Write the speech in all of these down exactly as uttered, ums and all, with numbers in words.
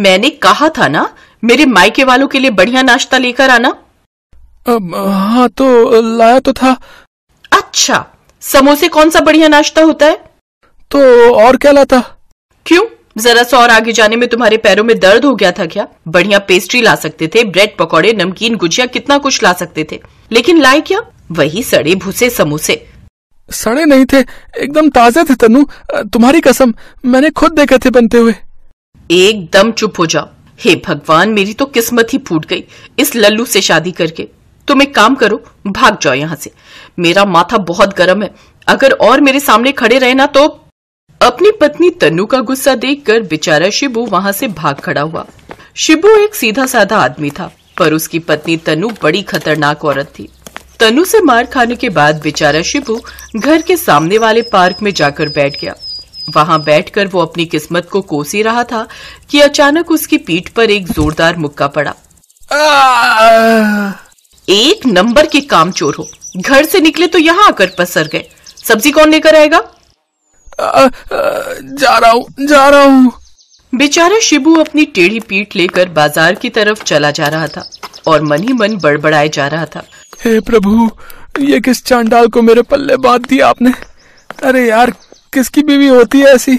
मैंने कहा था ना मेरे मायके वालों के लिए बढ़िया नाश्ता लेकर आना। हाँ तो लाया तो था। अच्छा, समोसे कौन सा बढ़िया नाश्ता होता है? तो और क्या लाता? क्यों, जरा सा और आगे जाने में तुम्हारे पैरों में दर्द हो गया था क्या? बढ़िया पेस्ट्री ला सकते थे, ब्रेड पकौड़े, नमकीन, गुजिया, कितना कुछ ला सकते थे, लेकिन लाए क्या? वही सड़े भूसे समोसे। सड़े नहीं थे, एकदम ताजे थे तनु, तुम्हारी कसम, मैंने खुद देखे थे बनते हुए। एकदम चुप हो जाओ। हे भगवान, मेरी तो किस्मत ही फूट गई इस लल्लू से शादी करके। तुम एक काम करो, भाग जाओ यहाँ से, मेरा माथा बहुत गर्म है। अगर और मेरे सामने खड़े रहे ना तो। अपनी पत्नी तनु का गुस्सा देखकर बेचारा शिबू वहाँ से भाग खड़ा हुआ। शिबू एक सीधा साधा आदमी था, पर उसकी पत्नी तनु बड़ी खतरनाक औरत थी। तनु से मार खाने के बाद बेचारा शिबू घर के सामने वाले पार्क में जाकर बैठ गया। वहाँ बैठकर वो अपनी किस्मत को कोस ही रहा था कि अचानक उसकी पीठ पर एक जोरदार मुक्का पड़ा। एक नंबर के कामचोर हो, घर से निकले तो यहाँ आकर पसर गए। सब्जी कौन लेकर आएगा? आ, आ, जा रहा हूँ जा रहा हूँ। बेचारा शिबू अपनी टेढ़ी पीठ लेकर बाजार की तरफ चला जा रहा था और मन ही मन बड़बड़ाए जा रहा था। हे प्रभु, ये किस चांडाल को मेरे पल्ले बांध दिया आपने? अरे यार, किसकी बीवी होती है ऐसी?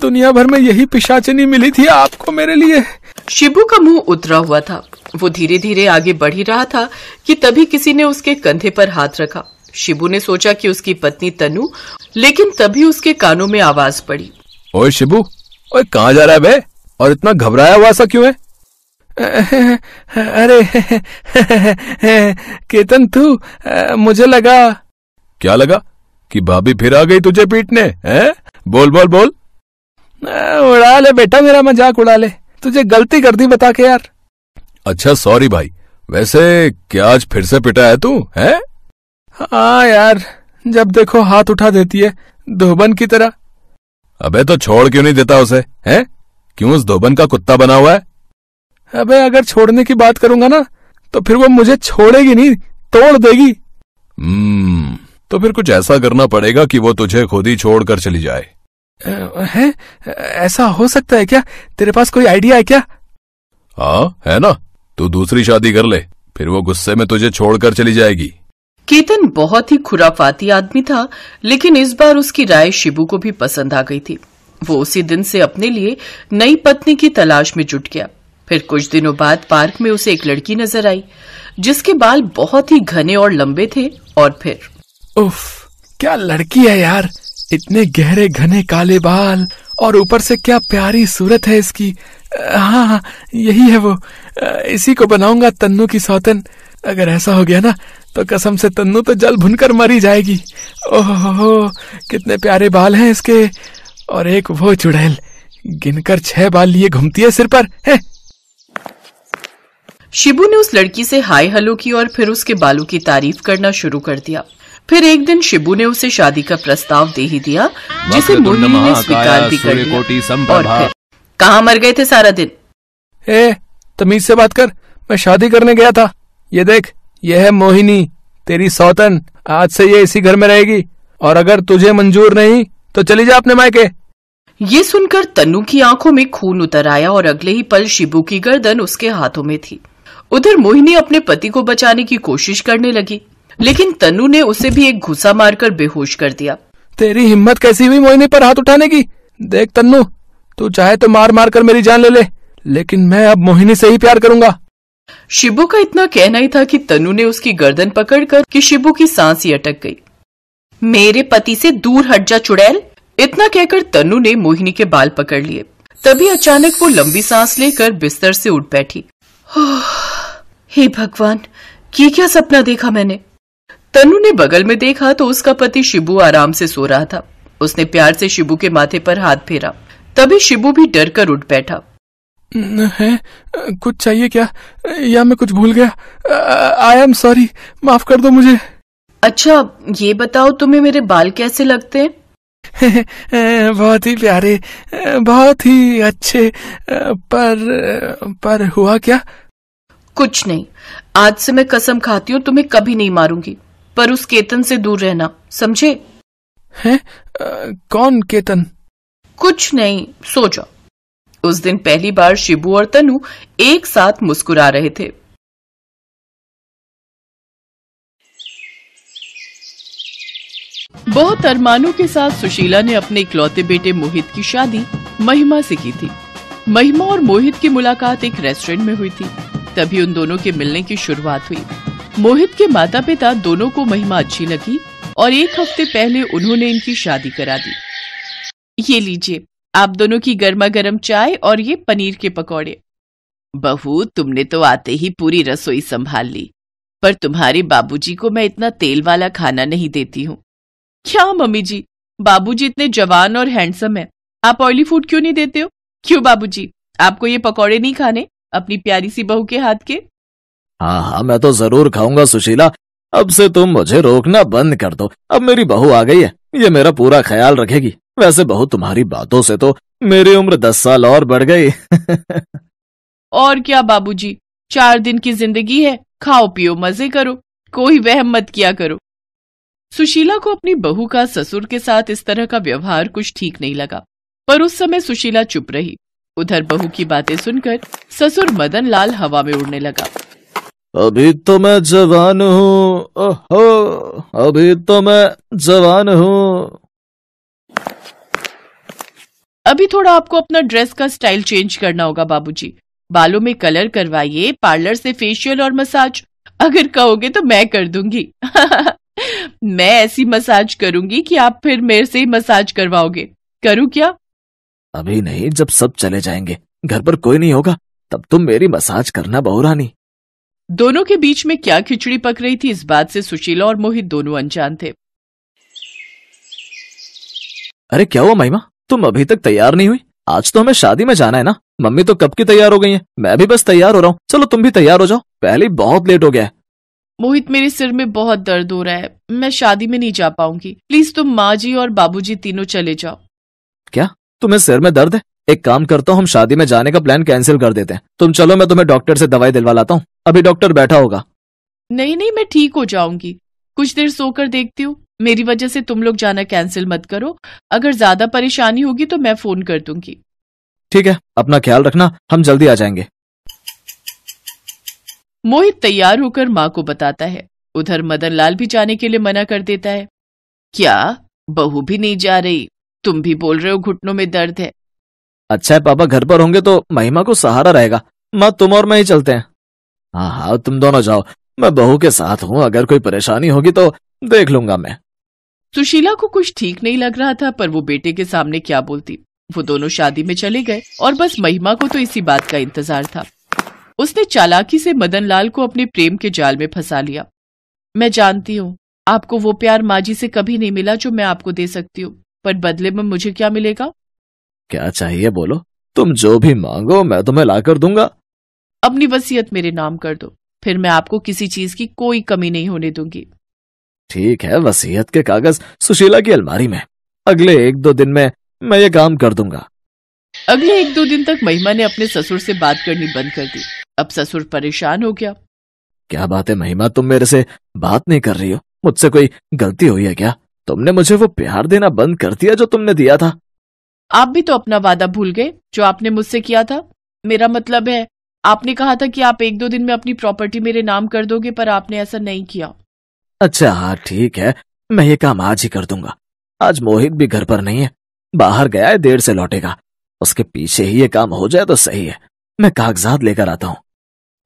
दुनिया भर में यही पिशाचनी मिली थी आपको मेरे लिए। शिबू का मुंह उतरा हुआ था, वो धीरे धीरे आगे बढ़ ही रहा था कि तभी किसी ने उसके कंधे पर हाथ रखा। शिबू ने सोचा कि उसकी पत्नी तनु, लेकिन तभी उसके कानों में आवाज पड़ी। ओए शिबू, ओए कहाँ जा रहा है बे? और इतना घबराया हुआ सा क्यों है? अरे केतन, तू? मुझे लगा। क्या लगा? कि भाभी फिर आ गई तुझे पीटने? हैं? बोल बोल बोल। उड़ा ले बेटा, मेरा मजाक उड़ा ले, तुझे गलती कर दी बता के यार। अच्छा सॉरी भाई, वैसे क्या आज फिर से पिटा है तू? हैं? हाँ यार, जब देखो हाथ उठा देती है, धोबन की तरह। अबे तो छोड़ क्यों नहीं देता उसे? हैं? क्यों उस धोबन का कुत्ता बना हुआ है? अबे अगर छोड़ने की बात करूंगा ना तो फिर वो मुझे छोड़ेगी नहीं, तोड़ देगी। हम्म, तो फिर कुछ ऐसा करना पड़ेगा कि वो तुझे खुद ही छोड़कर चली जाए। है? ऐसा हो सकता है क्या? तेरे पास कोई आइडिया है क्या? हाँ है ना, तू दूसरी शादी कर ले, फिर वो गुस्से में तुझे छोड़कर चली जाएगी। केतन बहुत ही खुराफाती आदमी था, लेकिन इस बार उसकी राय शिबू को भी पसंद आ गई थी। वो उसी दिन से अपने लिए नई पत्नी की तलाश में जुट गया। फिर कुछ दिनों बाद पार्क में उसे एक लड़की नजर आई जिसके बाल बहुत ही घने और लंबे थे। और फिर उफ, क्या लड़की है यार, इतने गहरे घने काले बाल और ऊपर से क्या प्यारी सूरत है इसकी। हाँ हाँ, यही है वो, इसी को बनाऊंगा तन्नू की सौतन। अगर ऐसा हो गया ना तो कसम से तन्नू तो जल भुनकर मरी जाएगी। ओह हो हो, कितने प्यारे बाल हैं इसके। और एक वो चुड़ैल गिनकर छह बाल लिए घूमती है सिर पर। है? शिबू ने उस लड़की से हाय हेलो की और फिर उसके बालों की तारीफ करना शुरू कर दिया। फिर एक दिन शिबू ने उसे शादी का प्रस्ताव दे ही दिया, जिसे मोहिनी ने स्वीकार भी कर लिया। और फिर कहाँ मर गए थे सारा दिन? ए, तमीज से बात कर, मैं शादी करने गया था। ये देख, ये है मोहिनी तेरी सौतन, आज से ये इसी घर में रहेगी, और अगर तुझे मंजूर नहीं तो चली जा अपने मायके। ये सुनकर तनु की आंखों में खून उतर आया और अगले ही पल शिबू की गर्दन उसके हाथों में थी। उधर मोहिनी अपने पति को बचाने की कोशिश करने लगी, लेकिन तनु ने उसे भी एक घुसा मारकर बेहोश कर दिया। तेरी हिम्मत कैसी हुई मोहिनी पर हाथ उठाने की? देख तन्नू, तू चाहे तो मार मार कर मेरी जान ले ले, लेकिन मैं अब मोहिनी से ही प्यार करूंगा। शिबू का इतना कहना ही था कि तनु ने उसकी गर्दन पकड़कर कि शिबू की सांस ही अटक गई। मेरे पति से दूर हट जा चुड़ैल, इतना कहकर तनु ने मोहिनी के बाल पकड़ लिए। तभी अचानक वो लंबी सांस लेकर बिस्तर से उठ बैठी। हे भगवान, ये क्या सपना देखा मैंने। तनु ने बगल में देखा तो उसका पति शिबू आराम से सो रहा था। उसने प्यार से शिबू के माथे पर हाथ फेरा, तभी शिबू भी डर कर उठ बैठा। है? कुछ चाहिए क्या, या मैं कुछ भूल गया? आई एम सॉरी, माफ कर दो मुझे। अच्छा ये बताओ, तुम्हें मेरे बाल कैसे लगते हैं? बहुत ही प्यारे, बहुत ही अच्छे। पर पर हुआ क्या? कुछ नहीं, आज से मैं कसम खाती हूँ तुम्हें कभी नहीं मारूंगी, पर उस केतन से दूर रहना, समझे? हैं? कौन केतन? कुछ नहीं, सो जाओ। उस दिन पहली बार शिबू और तनु एक साथ मुस्कुरा रहे थे। बहुत अरमानों के साथ सुशीला ने अपने इकलौते बेटे मोहित की शादी महिमा से की थी। महिमा और मोहित की मुलाकात एक रेस्टोरेंट में हुई थी, तभी उन दोनों के मिलने की शुरुआत हुई। मोहित के माता पिता दोनों को महिमा अच्छी लगी और एक हफ्ते पहले उन्होंने इनकी शादी करा दी। ये लीजिए आप दोनों की गर्मा गर्म चाय और ये पनीर के पकौड़े। बहू, तुमने तो आते ही पूरी रसोई संभाल ली, पर तुम्हारे बाबूजी को मैं इतना तेल वाला खाना नहीं देती हूँ। क्या मम्मी जी, बाबूजी इतने जवान और हैंडसम हैं, आप ऑयली फूड क्यों नहीं देते हो? क्यों बाबूजी, आपको ये पकौड़े नहीं खाने अपनी प्यारी सी बहू के हाथ के? हाँ हाँ, मैं तो जरूर खाऊंगा सुशीला, अब से तुम मुझे रोकना बंद कर दो। अब मेरी बहू आ गई है, ये मेरा पूरा ख्याल रखेगी। वैसे बहू, तुम्हारी बातों से तो मेरी उम्र दस साल और बढ़ गई। और क्या बाबूजी, चार दिन की जिंदगी है, खाओ पियो मजे करो, कोई वहम मत किया करो। सुशीला को अपनी बहू का ससुर के साथ इस तरह का व्यवहार कुछ ठीक नहीं लगा, पर उस समय सुशीला चुप रही। उधर बहू की बातें सुनकर ससुर मदन लाल हवा में उड़ने लगा। अभी तो मैं जवान हूँ, ओहो अभी तो मैं जवान हूँ। अभी थोड़ा आपको अपना ड्रेस का स्टाइल चेंज करना होगा बाबूजी। बालों में कलर करवाइए, पार्लर से फेशियल और मसाज, अगर कहोगे तो मैं कर दूंगी। मैं ऐसी मसाज करूंगी कि आप फिर मेरे से ही मसाज करवाओगे। करूं क्या? अभी नहीं, जब सब चले जाएंगे, घर पर कोई नहीं होगा, तब तुम मेरी मसाज करना बहू रानी। दोनों के बीच में क्या खिचड़ी पक रही थी, इस बात से सुशीला और मोहित दोनों अनजान थे। अरे क्या हुआ महिमा, तुम अभी तक तैयार नहीं हुई? आज तो हमें शादी में जाना है ना। मम्मी तो कब की तैयार हो गई है, मैं भी बस तैयार हो रहा हूँ। चलो तुम भी तैयार हो जाओ, पहले ही बहुत लेट हो गया है। मोहित, मेरे सिर में बहुत दर्द हो रहा है, मैं शादी में नहीं जा पाऊंगी, प्लीज तुम माँ जी और बाबूजी तीनों चले जाओ। क्या तुम्हें सिर में दर्द है? एक काम करता हूँ, हम शादी में जाने का प्लान कैंसिल कर देते हैं। तुम चलो, मैं तुम्हें डॉक्टर से दवाई दिलवा लाता हूँ, अभी डॉक्टर बैठा होगा। नहीं नहीं, मैं ठीक हो जाऊंगी, कुछ देर सोकर देखती हूँ। मेरी वजह से तुम लोग जाना कैंसिल मत करो, अगर ज्यादा परेशानी होगी तो मैं फोन कर दूंगी। ठीक है, अपना ख्याल रखना, हम जल्दी आ जाएंगे। मोहित तैयार होकर माँ को बताता है। उधर मदनलाल भी जाने के लिए मना कर देता है। क्या बहू भी नहीं जा रही? तुम भी बोल रहे हो घुटनों में दर्द है। अच्छा है पापा घर पर होंगे तो महिमा को सहारा रहेगा। माँ तुम और मैं ही चलते हैं। हाँ हाँ तुम दोनों जाओ, मैं बहू के साथ हूँ, अगर कोई परेशानी होगी तो देख लूंगा मैं। सुशीला को कुछ ठीक नहीं लग रहा था, पर वो बेटे के सामने क्या बोलती। वो दोनों शादी में चले गए और बस महिमा को तो इसी बात का इंतजार था। उसने चालाकी से मदनलाल को अपने प्रेम के जाल में फंसा लिया। मैं जानती हूँ आपको वो प्यार माँ जी से कभी नहीं मिला जो मैं आपको दे सकती हूँ, पर बदले में मुझे क्या मिलेगा? क्या चाहिए बोलो, तुम जो भी मांगो मैं तुम्हें लाकर दूंगा। अपनी वसीयत मेरे नाम कर दो, फिर मैं आपको किसी चीज की कोई कमी नहीं होने दूंगी। ठीक है, वसीयत के कागज सुशीला की अलमारी में, अगले एक दो दिन में मैं ये काम कर दूंगा। अगले एक दो दिन तक महिमा ने अपने ससुर से बात करनी बंद कर दी। अब ससुर परेशान हो गया। क्या बात है महिमा, तुम मेरे से बात नहीं कर रही हो? मुझसे कोई गलती हुई है क्या? तुमने मुझे वो प्यार देना बंद कर दिया जो तुमने दिया था। आप भी तो अपना वादा भूल गए जो आपने मुझसे किया था। मेरा मतलब है, आपने कहा था कि आप एक दो दिन में अपनी प्रॉपर्टी मेरे नाम कर दोगे, पर आपने ऐसा नहीं किया। अच्छा हाँ ठीक है, मैं ये काम आज ही कर दूंगा। आज मोहित भी घर पर नहीं है, बाहर गया है, देर से लौटेगा। उसके पीछे ही ये काम हो जाए तो सही है। मैं कागजात लेकर आता हूँ।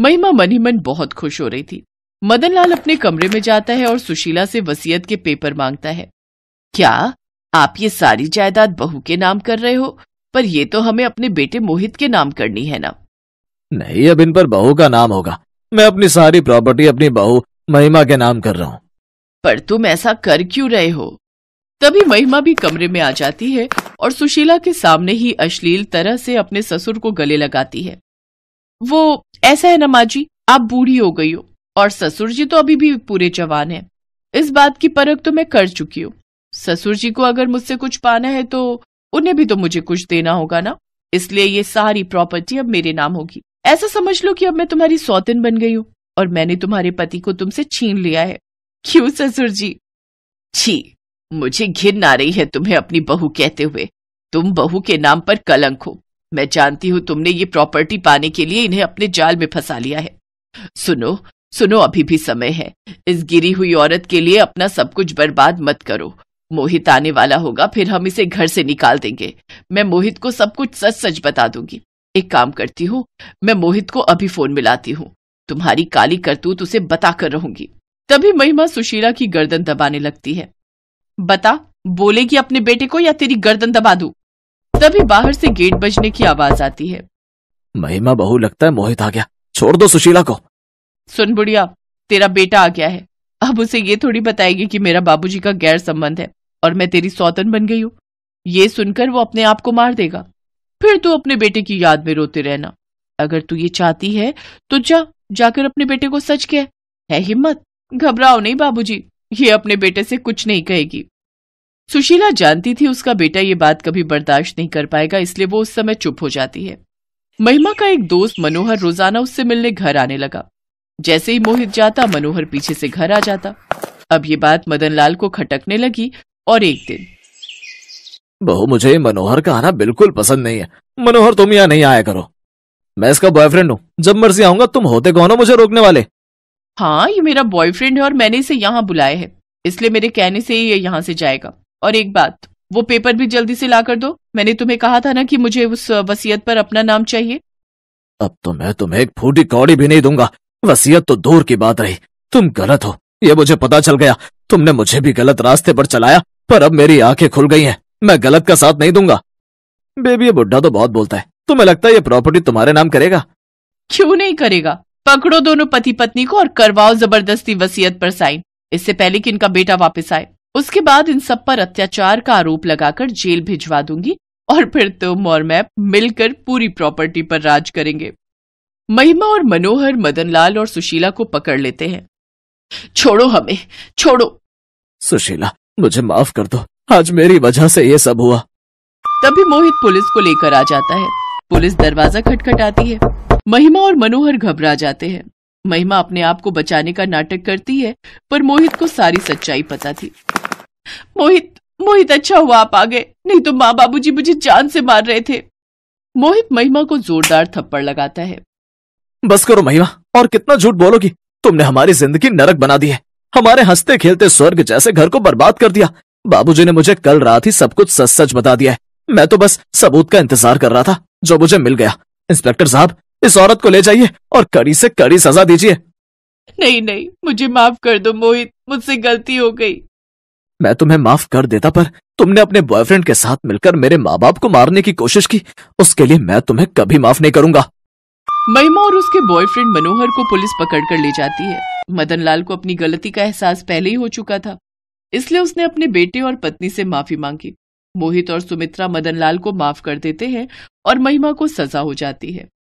महिमा मन ही मन बहुत खुश हो रही थी। मदनलाल अपने कमरे में जाता है और सुशीला से वसीयत के पेपर मांगता है। क्या आप ये सारी जायदाद बहू के नाम कर रहे हो? पर ये तो हमें अपने बेटे मोहित के नाम करनी है ना। नहीं, अब इन पर बहू का नाम होगा। मैं अपनी सारी प्रॉपर्टी अपनी बहू महिमा के नाम कर रहा हूँ। पर तुम ऐसा कर क्यों रहे हो? तभी महिमा भी कमरे में आ जाती है और सुशीला के सामने ही अश्लील तरह से अपने ससुर को गले लगाती है। वो ऐसा है ना माँ जी, आप बूढ़ी हो गई हो और ससुर जी तो अभी भी पूरे जवान हैं। इस बात की परख तो मैं कर चुकी हूँ। ससुर जी को अगर मुझसे कुछ पाना है तो उन्हें भी तो मुझे कुछ देना होगा ना, इसलिए ये सारी प्रॉपर्टी अब मेरे नाम होगी। ऐसा समझ लो कि अब मैं तुम्हारी सौतन बन गई हूँ और मैंने तुम्हारे पति को तुमसे छीन लिया है। क्यों ससुर जी? छी, मुझे घिन आ रही है तुम्हें अपनी बहू कहते हुए। तुम बहू के नाम पर कलंक हो। मैं जानती हूं तुमने ये प्रॉपर्टी पाने के लिए इन्हें अपने जाल में फंसा लिया है। सुनो सुनो, अभी भी समय है। इस गिरी हुई औरत के लिए अपना सब कुछ बर्बाद मत करो। मोहित आने वाला होगा, फिर हम इसे घर से निकाल देंगे। मैं मोहित को सब कुछ सच सच बता दूंगी। एक काम करती हूँ, मैं मोहित को अभी फोन मिलाती हूँ। तुम्हारी काली करतूत उसे बता कर रहूंगी। तभी महिमा सुशीला की गर्दन दबाने लगती है। बता, बोलेगी अपने बेटे को या तेरी गर्दन दबा दूं? तभी बाहर से गेट बजने की आवाज आती है। महिमा बहू, लगता है मोहित आ गया। छोड़ दो सुशीला को। सुन बुढ़िया, तेरा बेटा आ गया है। अब उसे ये थोड़ी बताएगी कि मेरा बाबूजी का गैर संबंध है और मैं तेरी सौतन बन गई हूँ। ये सुनकर वो अपने आप को मार देगा। फिर तू अपने बेटे की याद में रोते रहना। अगर तू ये चाहती है तो जा, जाकर अपने बेटे को सच कह। है हिम्मत? घबराओ नहीं बाबूजी, ये अपने बेटे से कुछ नहीं कहेगी। सुशीला जानती थी उसका बेटा ये बात कभी बर्दाश्त नहीं कर पाएगा, इसलिए वो उस समय चुप हो जाती है। महिमा का एक दोस्त मनोहर रोजाना उससे मिलने घर आने लगा। जैसे ही मोहित जाता, मनोहर पीछे से घर आ जाता। अब ये बात मदनलाल को खटकने लगी। और एक दिन, बहू, मुझे मनोहर का आना बिल्कुल पसंद नहीं है। मनोहर, तुम यहाँ नहीं आया करो। मैं इसका बॉयफ्रेंड हूँ, जब मर्जी आऊंगा। तुम होते कौन हो मुझे रोकने वाले? हाँ, ये मेरा बॉयफ्रेंड है और मैंने इसे यहाँ बुलाया है, इसलिए मेरे कहने से ही ये यहाँ से जाएगा। और एक बात, वो पेपर भी जल्दी से ला कर दो। मैंने तुम्हें कहा था ना कि मुझे उस वसीयत पर अपना नाम चाहिए। अब तो मैं तुम्हें एक फूटी कौड़ी भी नहीं दूंगा। वसीयत तो दूर की बात रही। तुम गलत हो, ये मुझे पता चल गया। तुमने मुझे भी गलत रास्ते पर चलाया, पर अब मेरी आंखें खुल गई हैं। मैं गलत का साथ नहीं दूंगा। बेबी, ये बुढ़ा तो बहुत बोलता है। तुम्हें लगता है ये प्रॉपर्टी तुम्हारे नाम करेगा? क्यों नहीं करेगा। पकड़ो दोनों पति पत्नी को और करवाओ जबरदस्ती वसीयत पर साइन, इससे पहले कि इनका बेटा वापस आए। उसके बाद इन सब पर अत्याचार का आरोप लगाकर जेल भिजवा दूंगी और फिर तुम और मैं मिलकर पूरी प्रॉपर्टी पर राज करेंगे। महिमा और मनोहर मदनलाल और सुशीला को पकड़ लेते हैं। छोड़ो हमें, छोड़ो। सुशीला, मुझे माफ कर दो, आज मेरी वजह से ये सब हुआ। तभी मोहित पुलिस को लेकर आ जाता है। पुलिस दरवाजा खटखटाती है। महिमा और मनोहर घबरा जाते हैं। महिमा अपने आप को बचाने का नाटक करती है, पर मोहित को सारी सच्चाई पता थी। मोहित, मोहित, अच्छा हुआ आप आ गए, नहीं तो माँ बाबूजी मुझे जान से मार रहे थे। मोहित महिमा को जोरदार थप्पड़ लगाता है। बस करो महिमा, और कितना झूठ बोलोगी? तुमने हमारी जिंदगी नरक बना दी है। हमारे हंसते खेलते स्वर्ग जैसे घर को बर्बाद कर दिया। बाबूजी ने मुझे कल रात ही सब कुछ सच सच बता दिया है। मैं तो बस सबूत का इंतजार कर रहा था, जो मुझे मिल गया। इंस्पेक्टर साहब, इस औरत को ले जाइए और कड़ी से कड़ी सजा दीजिए। नहीं नहीं, मुझे माफ कर दो मोहित, मुझसे गलती हो गई। मैं तुम्हें माफ कर देता, पर तुमने अपने बॉयफ्रेंड के साथ मिलकर मेरे माँ बाप को मारने की कोशिश की। उसके लिए मैं तुम्हें कभी माफ नहीं करूंगा। महिमा और उसके बॉयफ्रेंड मनोहर को पुलिस पकड़कर ले जाती है। मदनलाल को अपनी गलती का एहसास पहले ही हो चुका था, इसलिए उसने अपने बेटे और पत्नी से माफी मांगी। मोहित और सुमित्रा मदनलाल को माफ कर देते हैं और महिमा को सजा हो जाती है।